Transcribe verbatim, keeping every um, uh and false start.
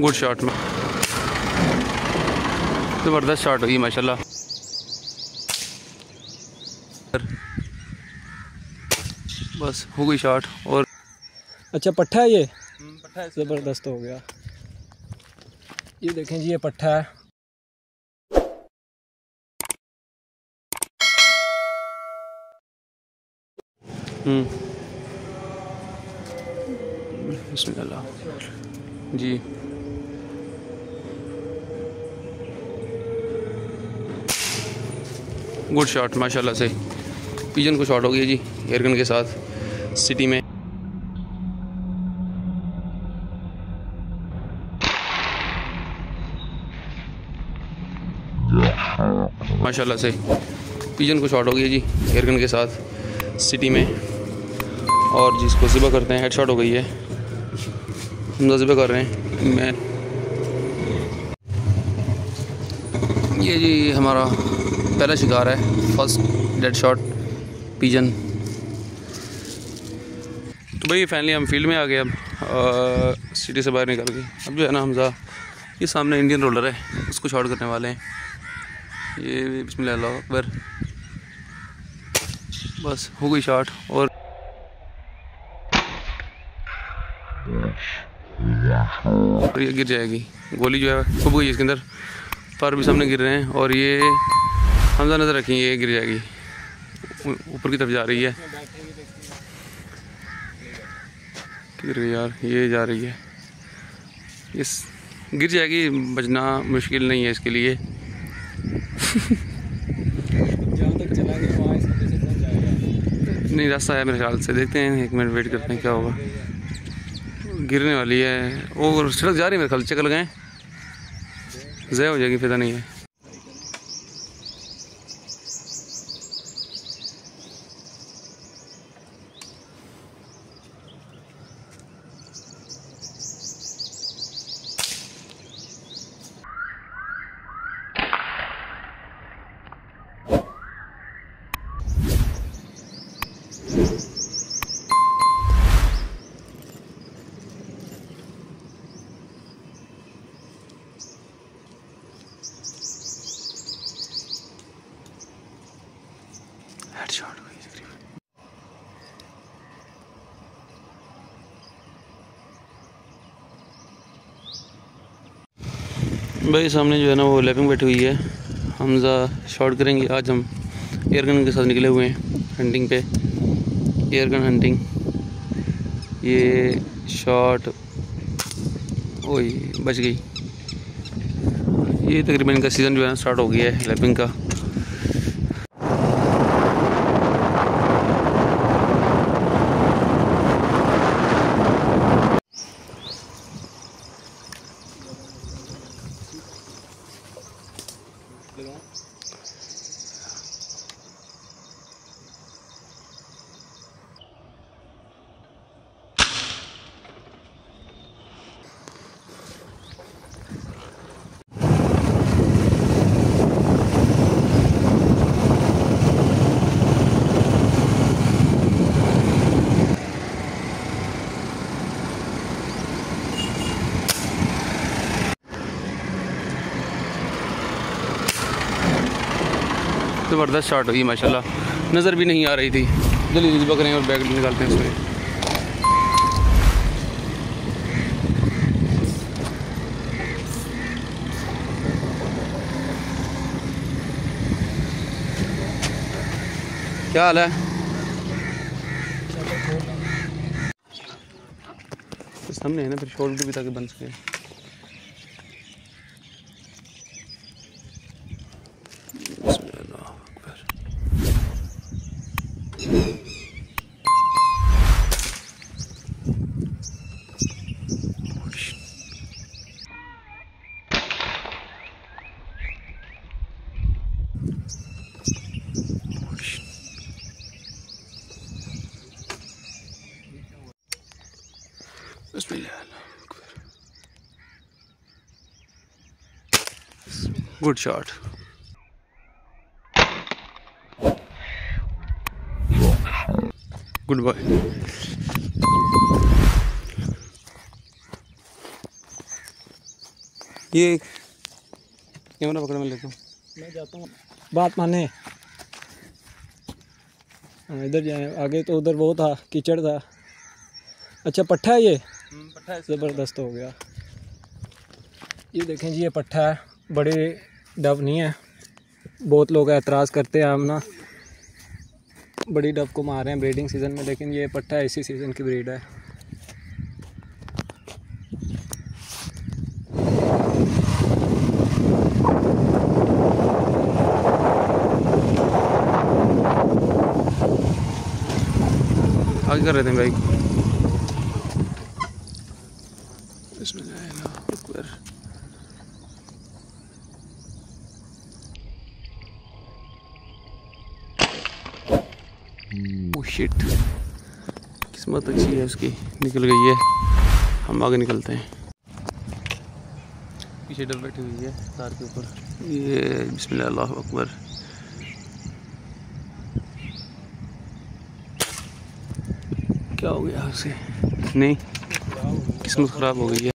Good shot में, ज़बरदस्त shot हुई माशाल्लाह। बस हो गई शॉट। और अच्छा पट्ठा है ये, पट्ठा है, ज़बरदस्त हो गया। ये देखें जी ये पट्ठा है। बिस्मिल्लाह जी, गुड शॉट माशाल्लाह से, पिजन को शॉट हो गया जी एयरगन के साथ सिटी में। माशाल्लाह से पिजन को शॉट हो गया जी एयरगन के साथ सिटी में। और जिसको ज़िबा करते हैं, हेडशॉट हो गई है, हम ज़िबा कर रहे हैं। मैं ये जी हमारा पहला शिकार है, फर्स्ट डेड शॉट पिजन। तो भाई फाइनली हम फील्ड में आ गए। अब आ, सिटी से बाहर निकल गए। अब जो है ना हमजा, ये सामने इंडियन रोलर है, उसको शॉट करने वाले हैं। ये बिस्मिल्लाह अकबर, बस हो गई शॉट। और और ये गिर जाएगी गोली जो है, खूब गई इसके अंदर। पर भी सामने गिर रहे हैं और ये हमजा नज़र रखें, ये गिर जाएगी, ऊपर की तरफ जा रही है। गिर गई यार, ये जा रही है, इस गिर जाएगी, बचना मुश्किल नहीं है इसके लिए। नहीं रास्ता है मेरे ख्याल से, देखते हैं, एक मिनट वेट करते हैं क्या होगा। गिरने वाली है और सड़क जा रही है मेरे ख्याल से, चक्कर लगाएं, जय हो जाएगी, फायदा नहीं है। भाई सामने जो है ना वो लैपिंग बैठी हुई है, हमजा शॉट करेंगे। आज हम एयरगन के साथ निकले हुए हैं हंटिंग पे, एयरगन हंटिंग। ये शॉट ओए बच गई। ये तकरीबन इनका सीज़न जो है ना स्टार्ट हो गया है लैपिंग का। ज़बरदस्त शॉट हुई माशाल्लाह, नज़र भी नहीं आ रही थी। जल्दी जल्दी पकड़ें और बैग निकालते हैं उसमें। क्या हाल है? सामने है ना, फिर शॉट भी ताकि बन सके। Good shot. Goodbye. ये कैमरा पकड़ में लेता हूँ मैं, जाता हूँ बात माने। इधर जाए आगे तो उधर वो था, कीचड़ था। अच्छा पट्ठा है ये, पट्ठा है, ज़बरदस्त हो गया। ये देखें जी ये पट्ठा है, बड़े डब नहीं है। बहुत लोग एतराज़ करते हैं हम ना बड़ी डब को मार रहे हैं ब्रीडिंग सीज़न में, लेकिन ये पट्ठा इसी सीज़न की ब्रीड है। आगे कर रहे थे भाई इसमें जाएगा। ओह शिट, किस्मत अच्छी है उसकी, निकल गई है। हम आगे निकलते हैं, पीछे डब बैठी हुई है तार के ऊपर। ये बिस्मिल्लाह अल्लाह अकबर, क्या हो गया उसे? नहीं, किस्मत ख़राब हो गई है।